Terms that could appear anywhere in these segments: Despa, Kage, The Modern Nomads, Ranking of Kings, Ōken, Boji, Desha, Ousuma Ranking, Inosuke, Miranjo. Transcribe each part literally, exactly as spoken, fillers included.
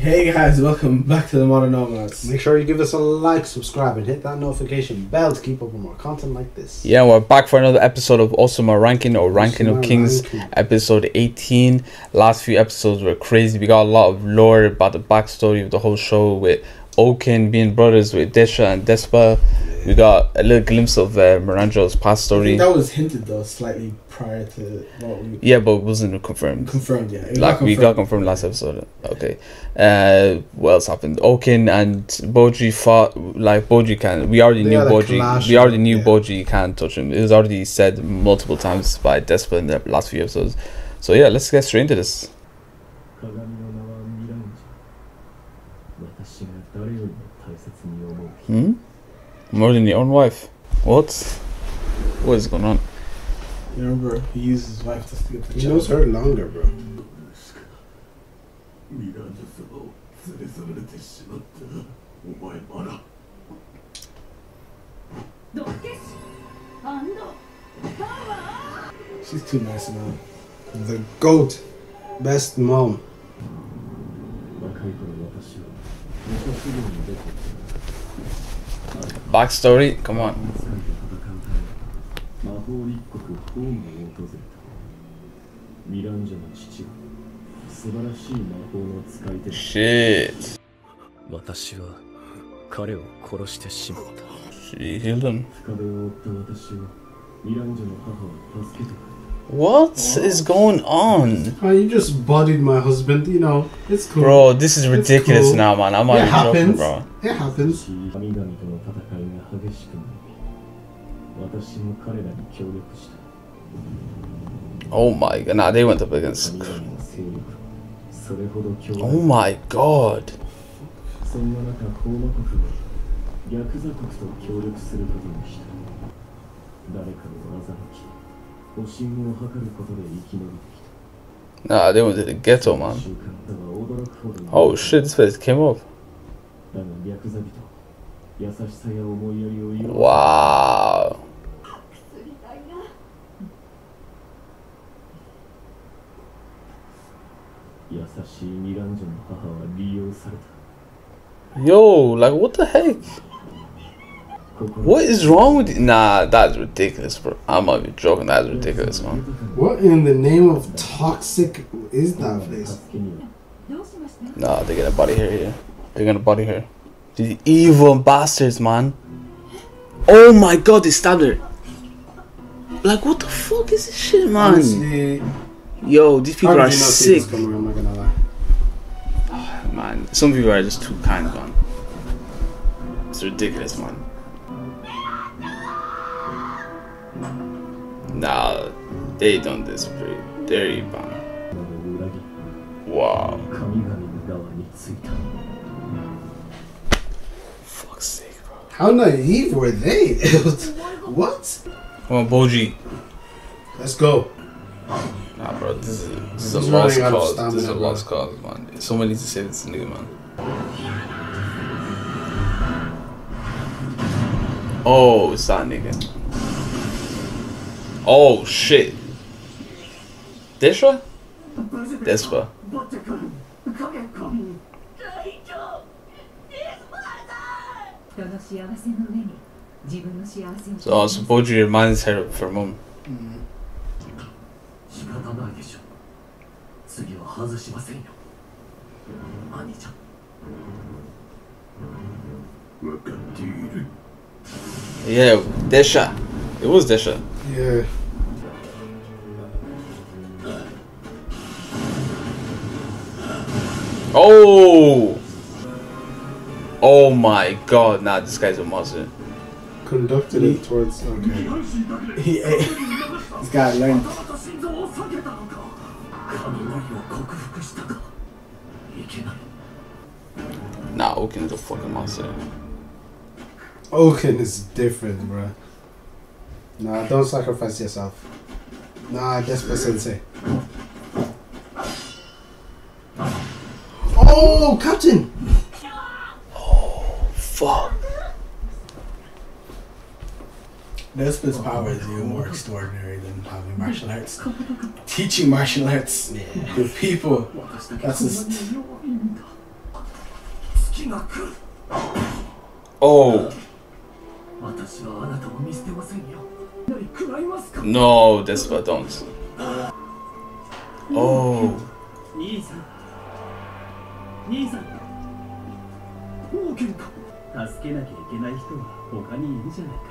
Hey guys, welcome back to The Modern Nomads. Make sure you give us a like, subscribe, and hit that notification bell to keep up with more content like this. Yeah, we're back for another episode of Osama Ranking or Ranking Osama of Kings, Ranking. Episode eighteen. Last few episodes were crazy. We got a lot of lore about the backstory of the whole show with Ōken being brothers with Desha and Despa. Yeah. We got a little glimpse of uh, Miranjo's past story. I think that was hinted though, slightly prior to what we... Yeah, but it wasn't confirmed. Confirmed, yeah. Like confirmed. We got confirmed last episode. Okay. Uh, what else happened? Ōken and Boji fought. Like Boji can't. We already they knew Boji. We already knew yeah. Boji can't touch him. It was already said multiple times by Despa in the last few episodes. So yeah, let's get straight into this. Hmm? More than your own wife. What? What is going on? You remember, he used his wife to steal the child. He knows her longer, bro. She's too nice now. The GOAT. Best mom. Backstory, come on. Shit. She killed him. What is going on? Oh, you just bodied my husband, you know. It's cool. Bro, this is ridiculous cool. now, man. I'm not even joking, bro. It happens. Oh my god. Nah, they went up against... Oh my god. Nah, they went to the ghetto, man. Oh shit, this place came up. Wow. Yo, like what the heck? What is wrong with you? Nah, that's ridiculous, bro. I'm not even joking. That's ridiculous, man. What in the name of toxic is that place? Nah, they're gonna body here. Yeah. They're gonna body here. These evil bastards, man. Oh my god, they stabbed her. Like, what the fuck is this shit, man? Honestly, yo, these people are sick. Coming, I'm not gonna lie. Oh, man, some people are just too kind, man. It's ridiculous, man. Nah, they don't disagree. They're evil. Wow. Fuck's sake, bro. How naive were they? What? Come on, Boji. Let's go. Nah, bro, this is, this is a lost cause. This is a lost cause, man. Someone needs to save this nigga, man. Oh, it's that nigga. Oh shit. Desha? Despa. So I suppose you reminds her for a moment. Yeah, Desha. It was Desha. Yeah. Oh! Oh my god, nah, this guy's a monster. Conducted it towards... Okay. He ate. This guy learned. Nah, Ōken is a fucking monster. Ōken is different, bruh. Nah, don't sacrifice yourself. Nah, Despa Sensei. Oh, Captain! Oh, fuck. Despa's power is even more extraordinary than having martial arts. Teaching martial arts yeah. to people. That's just... Oh. No, Despa, don't. Oh.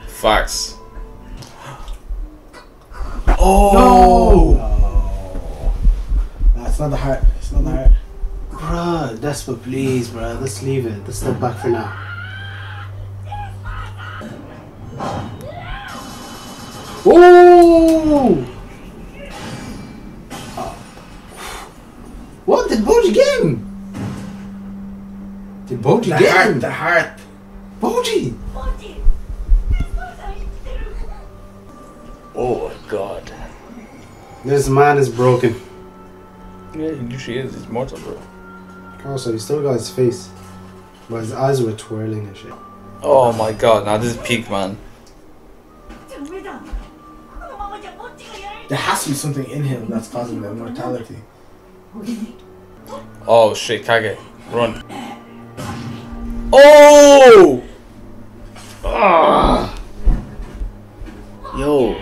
Facts. Oh. No. That's not the heart. It's not the heart. Bruh, Despa, please, bruh. Let's leave it. Let's step back for now. Oh! What did Boji get him? Did Boji get heart, him? The heart. Boji. Boji. Oh my God. This man is broken. Yeah, he literally is. He's mortal, bro. Also, he still got his face, but his eyes were twirling and shit. Oh my God! Now this is peak, man. There has to be something in him that's causing the mortality. Oh shit, Kage, run. Oh! Ah! Yo,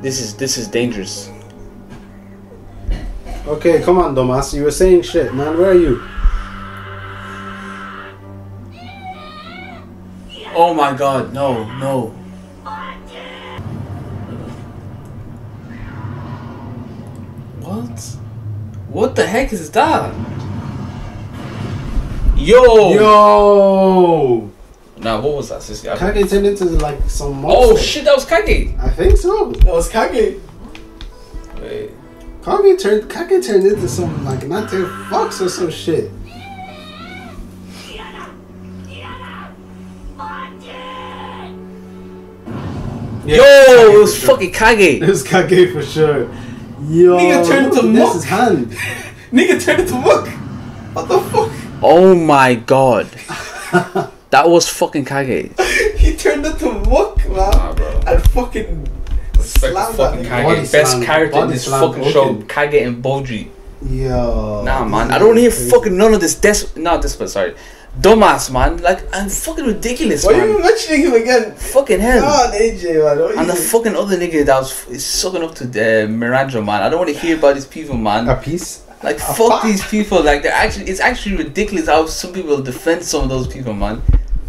this is this is dangerous. Okay, come on, Domas, you were saying shit, man, where are you? Oh my God, no, no. What? What the heck is that? Yo! Yo! Nah, what was that? Sister? Kage turned into like some monster. Oh shit, that was Kage! I think so. That was Kage. Wait. Kage turned, Kage turned into some like nine-tailed fox or some shit. Yeah, yo, it was, it was fucking Kage. It was Kage for sure. Yo, nigga turned to muck. His hand. Nigga turned to muck. What the fuck? Oh my God. That was fucking Kage. He turned into muck, man. Nah, bro. And fucking slammed fucking that Kage. Body best slam, character in this fucking Ōken. Show. Kage and Boji. Yo. Nah, man. I don't hear fucking none of this. Des no, this one, sorry. Dumbass, man. Like, I'm fucking ridiculous, why man. Why are you mentioning him again? Fucking hell. God, A J, man. What and the fucking other nigga that was is sucking up to the uh, Miranjo, man. I don't want to hear about these people, man. A piece? Like, a fuck these people. Like, they're actually, it's actually ridiculous how some people defend some of those people, man.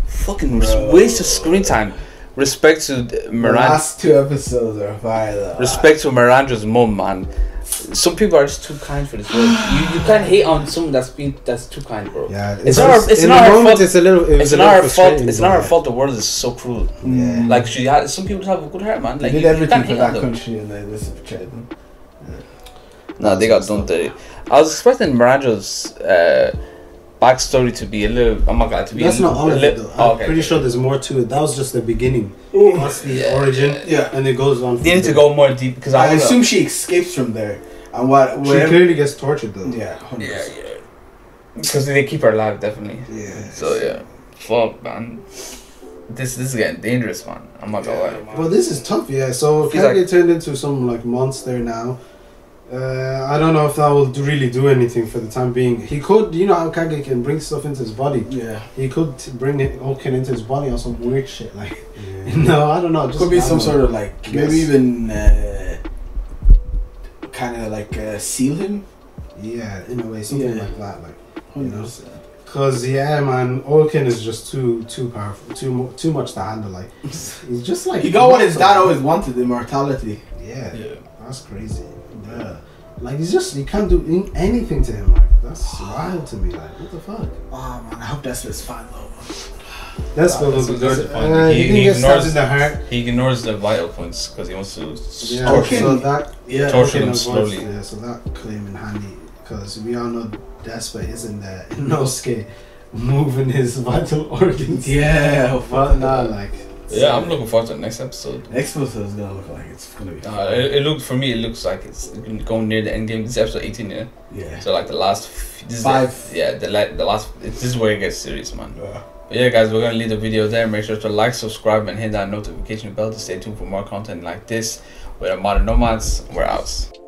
Fucking bro. Waste of screen time. Respect to Miranjo. Last two episodes are violent. Respect to Miranjo's mum, man. Some people are just too kind for this world. You you can't hate on someone that's been that's too kind, bro. Yeah, it's, it's not our, it's not our fault. It's a little. It it's not our fault. It's not our fault. The world is so cruel. Yeah. Like she had some people have a good heart, man. Like they did you, everything you for that country, and they just betrayed them. Yeah. No, they got done dirty. I was expecting Miranjo's uh backstory to be a little. Oh my God, to be. That's a not all of it. Though. I'm oh, okay. pretty sure there's more to it. That was just the beginning. Ooh. That's the yeah, origin. Yeah, yeah, and it goes on. They need there. to go more deep because I, I assume she escapes from there. And what? She clearly gets tortured though. Yeah, one hundred percent. Yeah, yeah. Because they keep her alive, definitely. Yeah. So yeah, fuck, man. This this is getting dangerous, man. I'm not gonna lie. Well, this is tough, yeah. So if Kage turned into some like monster now, uh, I don't know if that will do, really do anything for the time being. He could, you know, how Kage can bring stuff into his body. Yeah. He could bring it Ōken into his body or some weird shit like. Yeah. No, I don't know. It could be some sort of like guess. maybe even. Uh, kind of like uh, seal him, yeah, in a way, something yeah. like that, like you know, because yeah, man, Ōken is just too too powerful, too too much to handle. Like he's just like he got what his dad always wanted, immortality. Yeah, yeah, that's crazy. Yeah, like he's just you can't do anything to him. Like that's wild to me. Like what the fuck? Oh man, I hope Despa's fine though. That's what was good. Uh, he, he, he ignores the heart. He ignores the vital points because he wants to yeah, torture, so that, yeah, torture them slowly. Voice, yeah, so that came in handy because we all know Despa isn't there. Inosuke moving his vital organs. Yeah, but now like. Yeah, I'm looking forward to the next episode. Next episode is gonna look like it's gonna be. Uh, it, it looked for me. It looks like it's going near the end game. This is episode eighteen, yeah. Yeah. So like the last this five. Is the, yeah, the like the last. This is where it gets serious, man. Yeah. But yeah guys, we're going to leave the video there. Make sure to like, subscribe and hit that notification bell to stay tuned for more content like this. We're The Modern Nomads. We're out.